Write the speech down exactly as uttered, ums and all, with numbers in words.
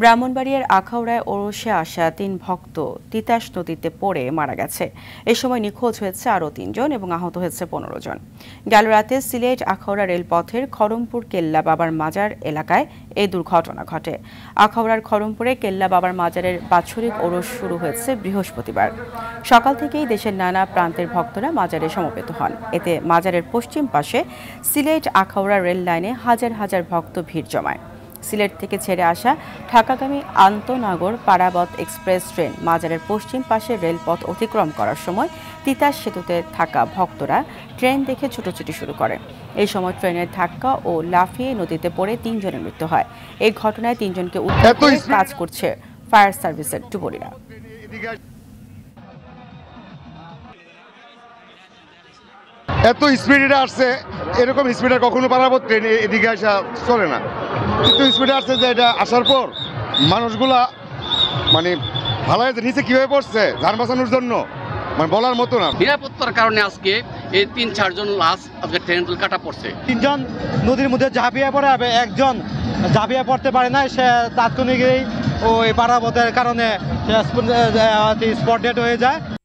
ব্রাহ্মণবাড়িয়ার আখাউড়ায় ওরসে আসা তিন ভক্ত তিতাস নদীতে পড়ে মারা গেছে। এ সময় নিখোঁজ হয়েছে আরও তিনজন এবং আহত হয়েছে পনেরো জন। গেল রাতে সিলেট আখাউড়া রেলপথের খড়মপুর কেল্লা বাবার মাজার এলাকায় এই দুর্ঘটনা ঘটে। আখাউড়ার খড়মপুরে কেল্লা বাবার মাজারের বাৎসরিক ওরস শুরু হয়েছে বৃহস্পতিবার। সকাল থেকেই দেশের নানা প্রান্তের ভক্তরা মাজারে সমবেত হন। এতে মাজারের পশ্চিম পাশে সিলেট আখাউড়া রেল লাইনে হাজার হাজার ভক্ত ভিড় জমায়। সিলেট থেকে ছেড়ে আসা ঢাকাগামী আন্তঃনগর পারাবত এক্সপ্রেস ট্রেন মাজারের পশ্চিম পাশে রেলপথ অতিক্রম করার সময় তিতাস সেতুতে থাকা ভক্তরা ট্রেন দেখে ছুটোছুটি শুরু করে। এই সময় ট্রেনের ধাক্কা ও লাফিয়ে নদীতে পড়ে তিনজনের মৃত্যু হয়। এই ঘটনায় তিনজনকে উদ্ধারে কাজ করছে ফায়ার সার্ভিসের ডুবুরিরা। এত স্পিডে আসছে, এরকম স্পিডে কখনো পারাবত ট্রেন এদিকে আসা চলে না, কিন্তু স্পিডে আসছে যে এটা আসার পর মানুষগুলা মানে ভালো হয়েছে। নিচে কীভাবে পড়ছে যান বাঁচানোর জন্য মানে বলার মতো না। নিরাপত্তার কারণে আজকে এই তিন চারজন লাশ আজকে ট্রেন কাটা পড়ছে। তিনজন নদীর মধ্যে ঝাঁপিয়ে পড়ে, একজন ঝাঁপিয়ে পড়তে পারে না, সে তাৎক্ষণিক ওই পারাবতের কারণে স্পট ডেট হয়ে যায়।